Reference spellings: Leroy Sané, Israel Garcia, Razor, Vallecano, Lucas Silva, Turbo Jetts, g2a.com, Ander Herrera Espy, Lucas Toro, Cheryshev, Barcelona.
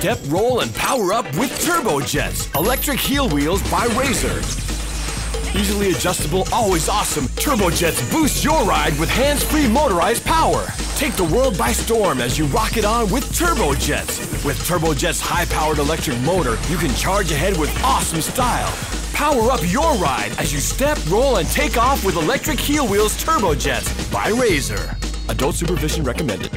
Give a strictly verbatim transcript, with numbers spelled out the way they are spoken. Step, roll, and power up with Turbo Jetts. Electric heel wheels by Razor. Easily adjustable, always awesome, Turbo Jetts boosts your ride with hands-free motorized power. Take the world by storm as you rock it on with Turbo Jetts. With Turbo Jetts' high-powered electric motor, you can charge ahead with awesome style. Power up your ride as you step, roll, and take off with electric heel wheels Turbo Jetts by Razor. Adult supervision recommended.